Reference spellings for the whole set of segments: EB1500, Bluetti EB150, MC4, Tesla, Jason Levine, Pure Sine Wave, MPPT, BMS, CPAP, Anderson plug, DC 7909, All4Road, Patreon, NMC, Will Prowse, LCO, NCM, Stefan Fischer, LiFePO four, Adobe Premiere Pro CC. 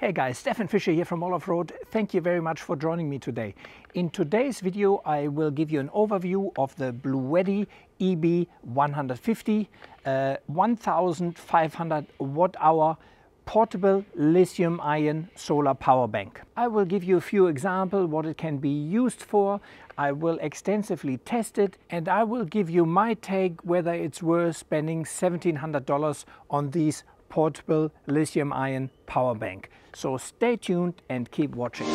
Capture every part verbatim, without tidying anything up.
Hey guys, Stefan Fischer here from All four Road. Thank you very much for joining me today. In today's video I will give you an overview of the Bluetti E B one fifty uh, fifteen hundred watt hour portable lithium ion solar power bank. I will give you a few examples what it can be used for. I will extensively test it and I will give you my take whether it's worth spending seventeen hundred dollars on these portable lithium ion power bank. So stay tuned and keep watching.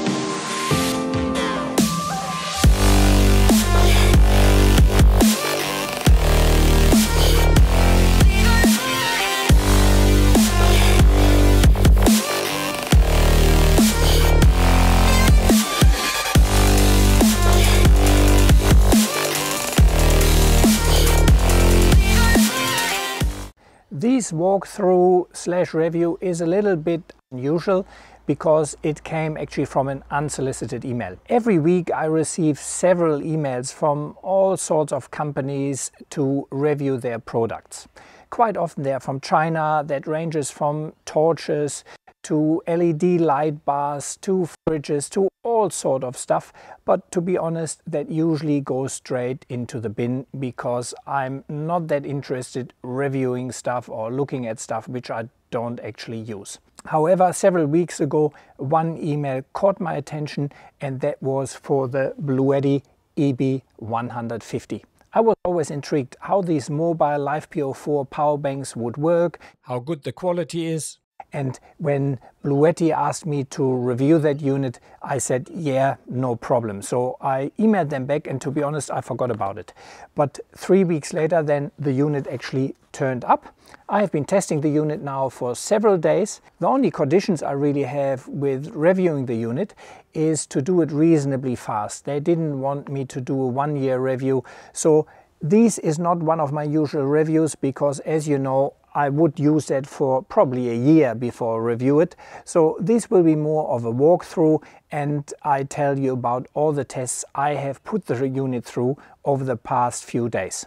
This walkthrough slash review is a little bit unusual because it came actually from an unsolicited email. Every week I receive several emails from all sorts of companies to review their products. Quite often they are from China, that ranges from torches to L E D light bars to fridges to all sort of stuff, but to be honest that usually goes straight into the bin because I'm not that interested reviewing stuff or looking at stuff which I don't actually use. However, several weeks ago one email caught my attention and that was for the Bluetti E B one fifty. I was always intrigued how these mobile LiFePO four power banks would work, how good the quality is. And when Bluetti asked me to review that unit, I said, yeah, no problem. So I emailed them back and to be honest, I forgot about it. But three weeks later, then the unit actually turned up. I have been testing the unit now for several days. The only conditions I really have with reviewing the unit is to do it reasonably fast. They didn't want me to do a one-year review. So this is not one of my usual reviews because, as you know, I would use that for probably a year before I review it. So this will be more of a walkthrough and I tell you about all the tests I have put the unit through over the past few days.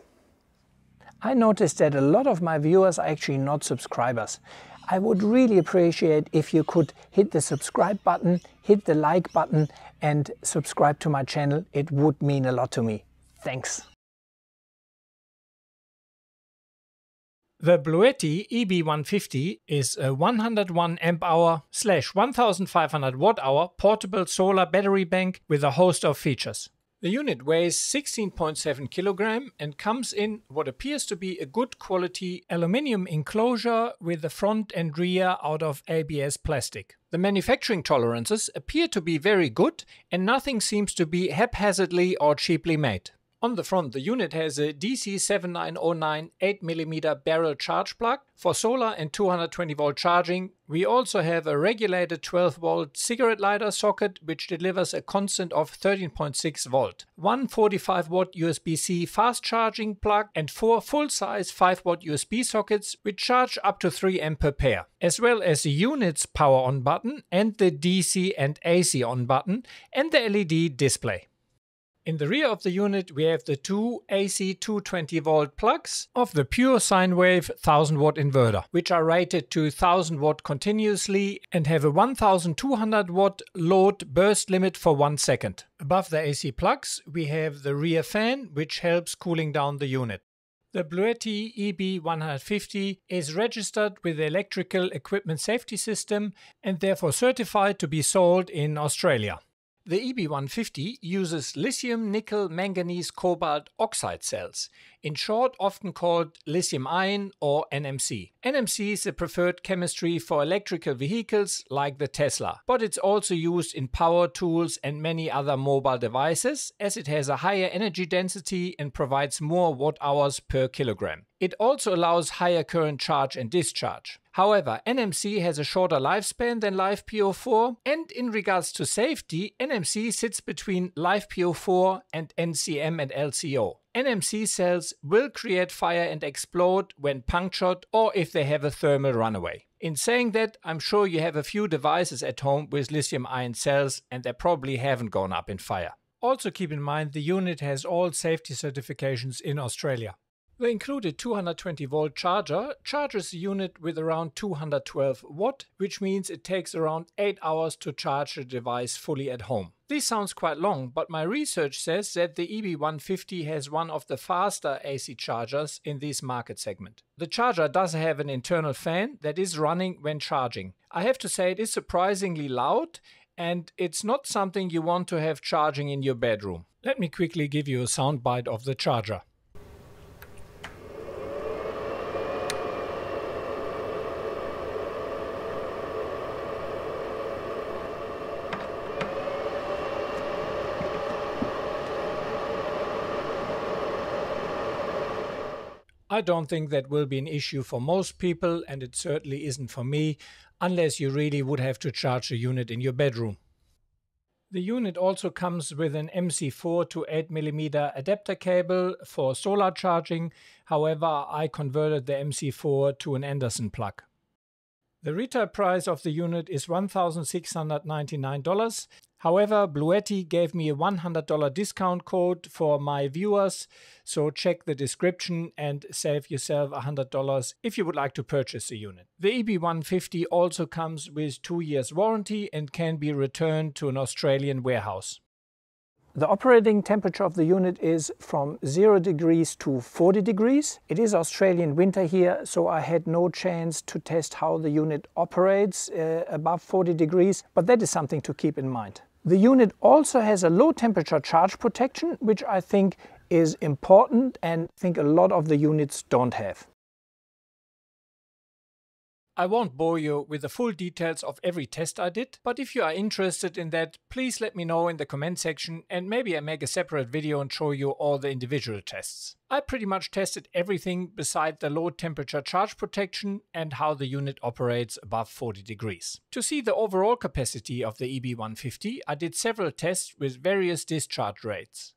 I noticed that a lot of my viewers are actually not subscribers. I would really appreciate if you could hit the subscribe button, hit the like button and subscribe to my channel. It would mean a lot to me. Thanks. The Bluetti E B one fifty is a one hundred one amp hour slash fifteen hundred watt hour portable solar battery bank with a host of features. The unit weighs sixteen point seven kilograms and comes in what appears to be a good quality aluminium enclosure with the front and rear out of A B S plastic. The manufacturing tolerances appear to be very good and nothing seems to be haphazardly or cheaply made. On the front, the unit has a D C seven nine zero nine eight millimeter barrel charge plug for solar and two hundred twenty volt charging. We also have a regulated twelve volt cigarette lighter socket which delivers a constant of thirteen point six volt, one forty-five watt U S B C fast charging plug and four full-size five watt U S B sockets which charge up to three amps per pair, as well as the unit's power on button and the D C and A C on button and the L E D display. In the rear of the unit we have the two A C two twenty volt plugs of the pure sine wave one thousand watt inverter, which are rated to one thousand watt continuously and have a one thousand two hundred watt load burst limit for one second. Above the A C plugs we have the rear fan which helps cooling down the unit. The Bluetti E B one fifty is registered with the Electrical Equipment Safety System and therefore certified to be sold in Australia. The E B one fifty uses lithium nickel manganese cobalt oxide cells, in short often called lithium ion or N M C. N M C is the preferred chemistry for electrical vehicles like the Tesla, but it's also used in power tools and many other mobile devices as it has a higher energy density and provides more watt hours per kilogram. It also allows higher current charge and discharge. However, N M C has a shorter lifespan than LiFePO four, and in regards to safety, N M C sits between LiFePO four and N C M and L C O. N M C cells will create fire and explode when punctured or if they have a thermal runaway. In saying that, I'm sure you have a few devices at home with lithium ion cells and they probably haven't gone up in fire. Also keep in mind the unit has all safety certifications in Australia. The included two hundred twenty volt charger charges the unit with around two hundred twelve watt, which means it takes around eight hours to charge the device fully at home. This sounds quite long, but my research says that the E B one fifty has one of the faster A C chargers in this market segment. The charger does have an internal fan that is running when charging. I have to say it is surprisingly loud, and it's not something you want to have charging in your bedroom. Let me quickly give you a soundbite of the charger. I don't think that will be an issue for most people, and it certainly isn't for me, unless you really would have to charge a unit in your bedroom. The unit also comes with an M C four to eight millimeter adapter cable for solar charging. However, I converted the M C four to an Anderson plug. The retail price of the unit is one thousand six hundred ninety-nine dollars. However, Bluetti gave me a one hundred dollar discount code for my viewers, so check the description and save yourself one hundred dollars if you would like to purchase the unit. The E B one fifty also comes with two years warranty and can be returned to an Australian warehouse. The operating temperature of the unit is from zero degrees to forty degrees. It is Australian winter here, so I had no chance to test how the unit operates uh, above forty degrees, but that is something to keep in mind. The unit also has a low temperature charge protection, which I think is important and I think a lot of the units don't have. I won't bore you with the full details of every test I did, but if you are interested in that, please let me know in the comment section, and maybe I make a separate video and show you all the individual tests. I pretty much tested everything beside the low temperature charge protection and how the unit operates above forty degrees. To see the overall capacity of the E B one fifty, I did several tests with various discharge rates.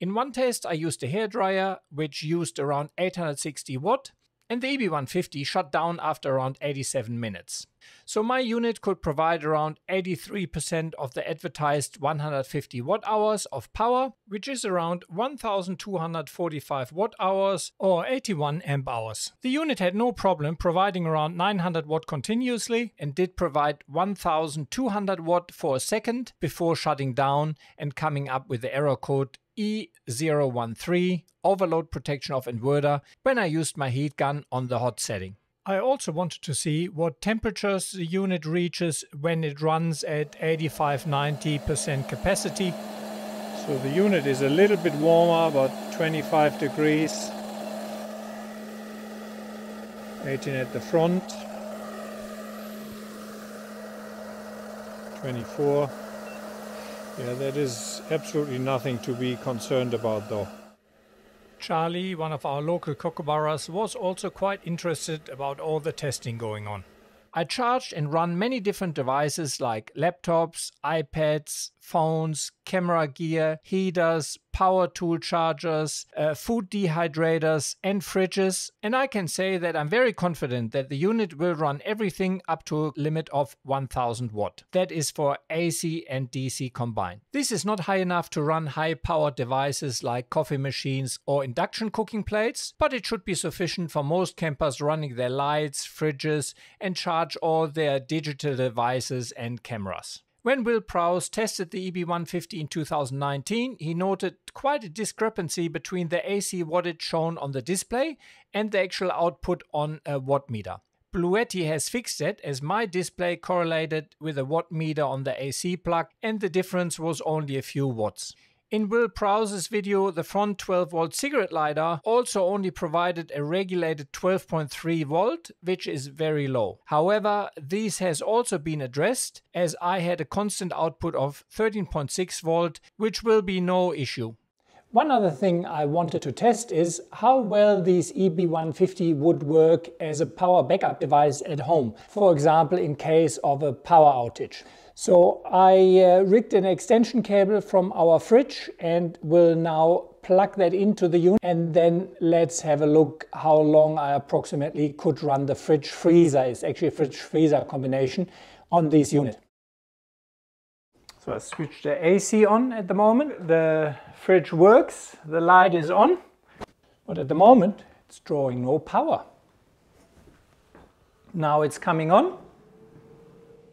In one test I used a hairdryer, which used around eight hundred sixty watt, and the E B one fifty shut down after around eighty-seven minutes. So my unit could provide around eighty-three percent of the advertised one hundred fifty watt hours of power, which is around one thousand two hundred forty-five watt hours or eighty-one amp hours. The unit had no problem providing around nine hundred watt continuously and did provide one thousand two hundred watt for a second before shutting down and coming up with the error code E zero one three, overload protection of inverter, when I used my heat gun on the hot setting. I also wanted to see what temperatures the unit reaches when it runs at eighty-five to ninety percent capacity. So the unit is a little bit warmer, about twenty-five degrees. eighteen at the front. twenty-four. Yeah, that is absolutely nothing to be concerned about though. Charlie, one of our local kookaburras, was also quite interested about all the testing going on. I charged and run many different devices like laptops, iPads, phones, camera gear, heaters, power tool chargers, uh, food dehydrators and fridges, and I can say that I'm very confident that the unit will run everything up to a limit of one thousand watt. That is for A C and D C combined. This is not high enough to run high powered devices like coffee machines or induction cooking plates, but it should be sufficient for most campers running their lights, fridges and charge all their digital devices and cameras. When Will Prowse tested the E B one fifty in two thousand nineteen, he noted quite a discrepancy between the A C wattage shown on the display and the actual output on a wattmeter. Bluetti has fixed it, as my display correlated with a wattmeter on the A C plug and the difference was only a few watts. In Will Prowse's video, the front twelve volt cigarette lighter also only provided a regulated twelve point three volt, which is very low. However, this has also been addressed, as I had a constant output of thirteen point six volt, which will be no issue. One other thing I wanted to test is how well these E B one fifty would work as a power backup device at home, for example in case of a power outage. So I uh, rigged an extension cable from our fridge and will now plug that into the unit, and then let's have a look how long I approximately could run the fridge freezer, it's actually a fridge freezer combination, on this unit. So I switched the A C on at the moment, the fridge works, the light is on, but at the moment It's drawing no power. Now it's coming on.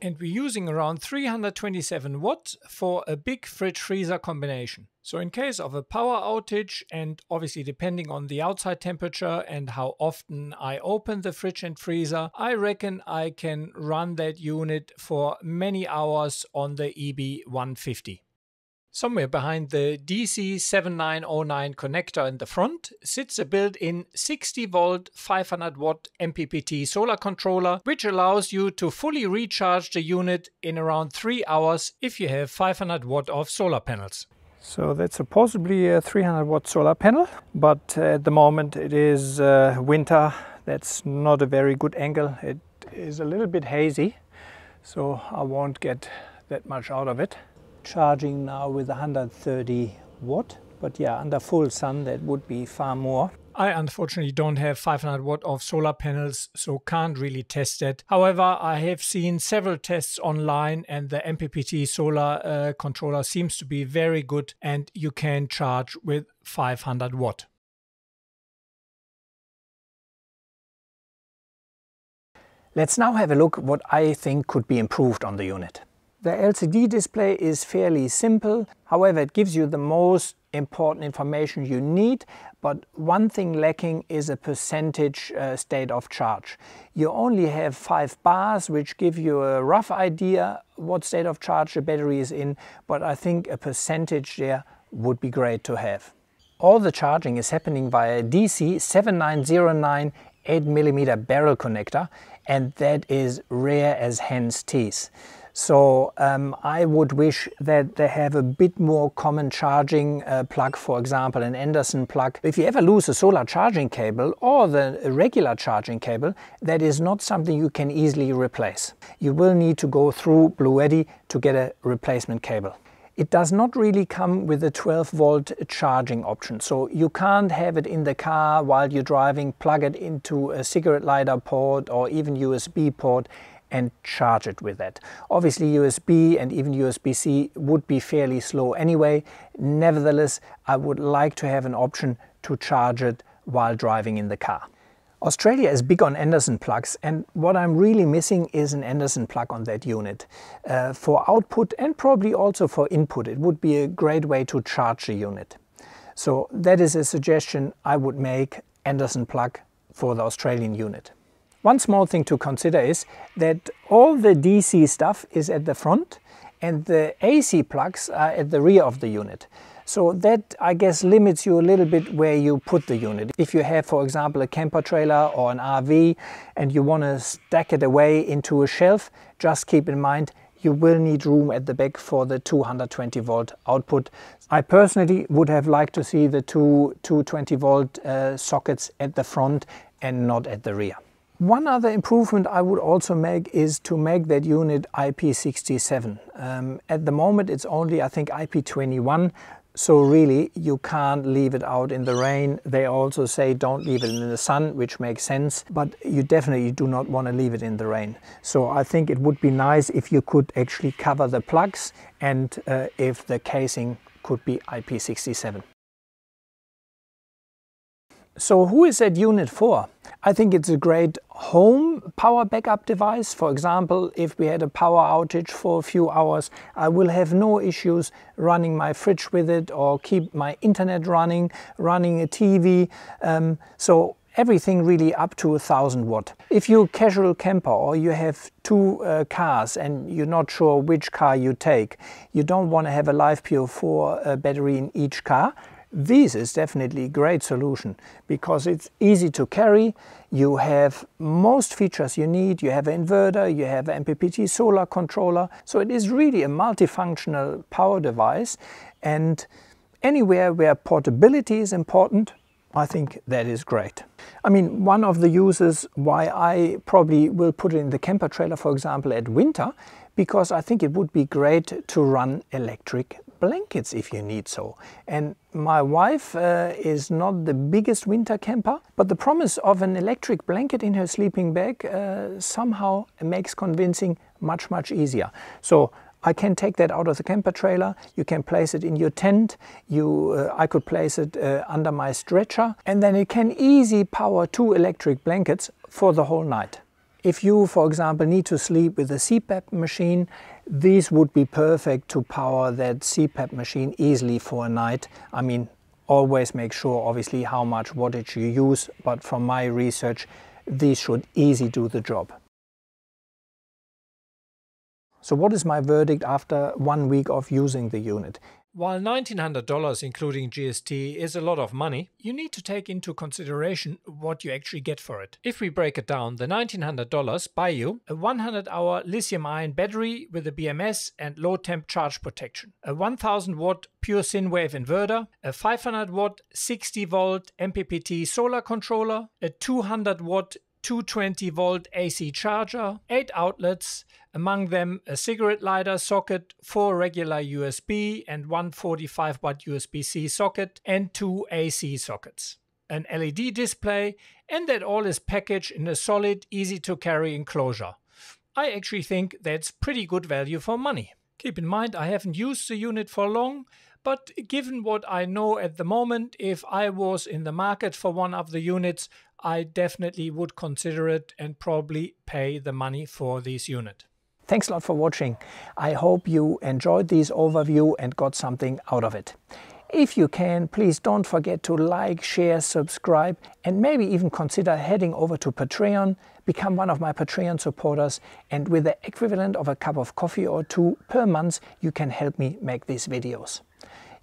And we're using around three hundred twenty-seven watts for a big fridge freezer combination. So in case of a power outage, and obviously depending on the outside temperature and how often I open the fridge and freezer, I reckon I can run that unit for many hours on the E B one fifty. Somewhere behind the D C seven nine zero nine connector in the front sits a built-in sixty volt five hundred watt M P P T solar controller, which allows you to fully recharge the unit in around three hours if you have five hundred watt of solar panels. So that's a possibly a three hundred watt solar panel, but at the moment it is uh, winter. That's not a very good angle. It is a little bit hazy, so I won't get that much out of it. Charging now with one hundred thirty watt, but yeah, under full sun that would be far more. I unfortunately don't have five hundred watt of solar panels, so can't really test it. However, I have seen several tests online, and the M P P T solar uh, controller seems to be very good, and you can charge with five hundred watt. Let's now have a look what I think could be improved on the unit. The L C D display is fairly simple, however it gives you the most important information you need, but one thing lacking is a percentage uh, state of charge. You only have five bars which give you a rough idea what state of charge the battery is in, but I think a percentage there would be great to have. All the charging is happening via D C seven nine zero nine eight millimeter barrel connector, and that is rare as hen's teeth. So um, I would wish that they have a bit more common charging uh, plug, for example an Anderson plug. If you ever lose a solar charging cable or the regular charging cable, that is not something you can easily replace. You will need to go through Bluetti to get a replacement cable. It does not really come with a twelve volt charging option, so you can't have it in the car while you're driving, plug it into a cigarette lighter port or even U S B port and charge it with that. Obviously U S B and even U S B C would be fairly slow anyway. Nevertheless, I would like to have an option to charge it while driving in the car. Australia is big on Anderson plugs, and what I'm really missing is an Anderson plug on that unit. Uh, for output and probably also for input, it would be a great way to charge the unit. So that is a suggestion I would make, Anderson plug for the Australian unit. One small thing to consider is that all the D C stuff is at the front and the A C plugs are at the rear of the unit. So that, I guess, limits you a little bit where you put the unit. If you have, for example, a camper trailer or an R V and you want to stack it away into a shelf, just keep in mind you will need room at the back for the two hundred twenty volt output. I personally would have liked to see the two 220-volt uh, sockets at the front and not at the rear. One other improvement I would also make is to make that unit I P sixty-seven. Um, at the moment it's only, I think, I P twenty-one, so really you can't leave it out in the rain. They also say don't leave it in the sun, which makes sense, but you definitely do not want to leave it in the rain. So I think it would be nice if you could actually cover the plugs and uh, if the casing could be I P sixty-seven. So who is that unit for? I think it's a great home power backup device. For example, if we had a power outage for a few hours, I will have no issues running my fridge with it or keep my internet running, running a T V. Um, so everything really up to a thousand watt. If you're a casual camper or you have two uh, cars and you're not sure which car you take, you don't want to have a LiFePO four uh, battery in each car. This is definitely a great solution because it's easy to carry, you have most features you need, you have an inverter, you have an M P P T solar controller, so it is really a multifunctional power device, and anywhere where portability is important, I think that is great. I mean, one of the uses why I probably will put it in the camper trailer, for example, at winter, because I think it would be great to run electric blankets if you need so. And my wife uh, is not the biggest winter camper, but the promise of an electric blanket in her sleeping bag uh, somehow makes convincing much, much easier. So I can take that out of the camper trailer, you can place it in your tent, you, uh, I could place it uh, under my stretcher, and then it can easily power two electric blankets for the whole night. If you, for example, need to sleep with a C PAP machine, these would be perfect to power that C PAP machine easily for a night. I mean, always make sure, obviously, how much wattage you use, but from my research, these should easily do the job. So what is my verdict after one week of using the unit? While nineteen hundred dollars including G S T is a lot of money, you need to take into consideration what you actually get for it. If we break it down, the nineteen hundred dollars buy you a one hundred hour lithium-ion battery with a B M S and low-temp charge protection, a one thousand watt pure synwave inverter, a five hundred watt sixty volt M P P T solar controller, a two hundred watt two hundred twenty volt A C charger, eight outlets, among them a cigarette lighter socket, four regular U S B and one forty-five watt U S B C socket and two A C sockets, an L E D display, and that all is packaged in a solid, easy to carry enclosure. I actually think that's pretty good value for money. Keep in mind, I haven't used the unit for long, but given what I know at the moment, if I was in the market for one of the units, I definitely would consider it and probably pay the money for this unit. Thanks a lot for watching. I hope you enjoyed this overview and got something out of it. If you can, please don't forget to like, share, subscribe, and maybe even consider heading over to Patreon, become one of my Patreon supporters, and with the equivalent of a cup of coffee or two per month, you can help me make these videos.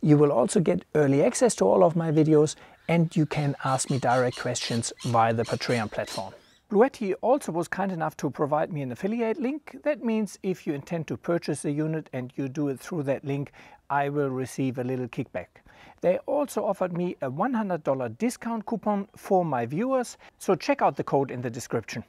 You will also get early access to all of my videos, and you can ask me direct questions via the Patreon platform. Bluetti also was kind enough to provide me an affiliate link. That means if you intend to purchase the unit and you do it through that link, I will receive a little kickback. They also offered me a one hundred dollar discount coupon for my viewers, so check out the code in the description.